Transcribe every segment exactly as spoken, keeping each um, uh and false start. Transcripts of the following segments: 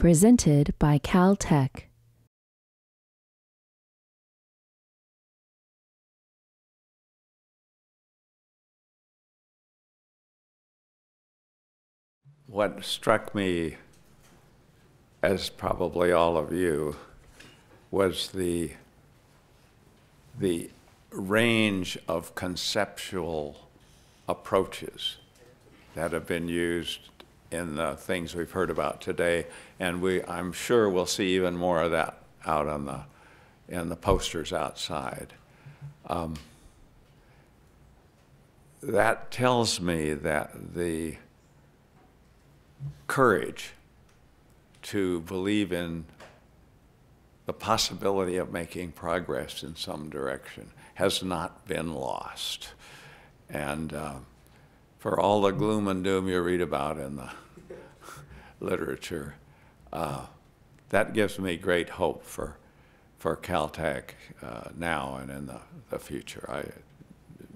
presented by Caltech. What struck me, as probably all of you, was the, the range of conceptual approaches that have been used in the things we've heard about today, and we, I'm sure we'll see even more of that out on the, in the posters outside. Um, that tells me that the courage to believe in the possibility of making progress in some direction has not been lost. And uh, for all the gloom and doom you read about in the literature, uh, that gives me great hope for, for Caltech uh, now and in the, the future. I'm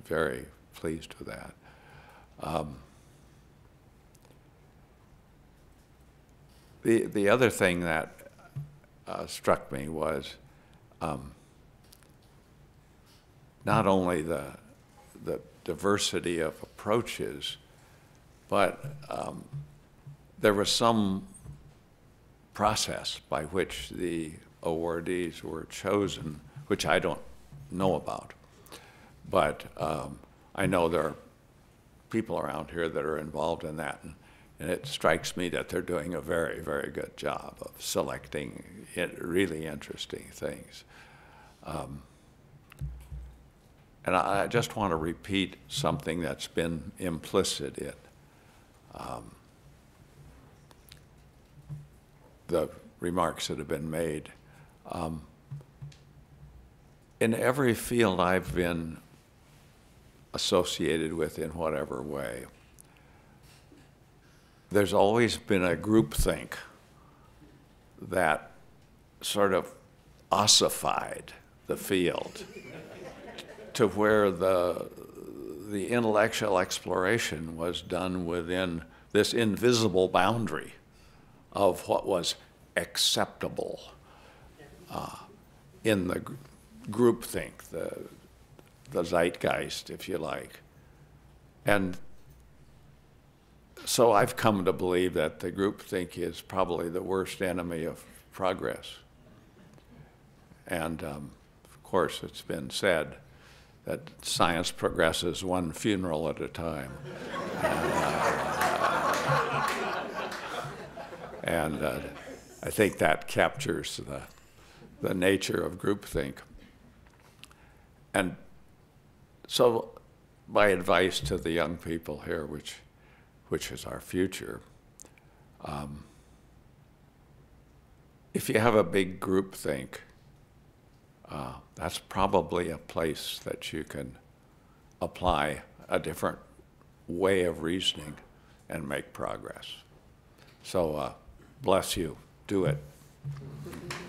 very pleased with that. Um, the, the other thing that uh, struck me was um, not only the, the diversity of approaches, but um, there was some process by which the awardees were chosen, which I don't know about. But um, I know there are people around here that are involved in that, and, and it strikes me that they're doing a very, very good job of selecting it, really interesting things. Um, And I just want to repeat something that's been implicit in um, the remarks that have been made. Um, in every field I've been associated with in whatever way, there's always been a groupthink that sort of ossified the field to where the, the intellectual exploration was done within this invisible boundary of what was acceptable uh, in the gr groupthink, the, the zeitgeist, if you like. And so I've come to believe that the groupthink is probably the worst enemy of progress. And um, of course, it's been said that science progresses one funeral at a time. And, uh, and uh, I think that captures the, the nature of groupthink. And so my advice to the young people here, which, which is our future, um, if you have a big groupthink, Uh, that's probably a place that you can apply a different way of reasoning and make progress. So, uh, bless you. Do it.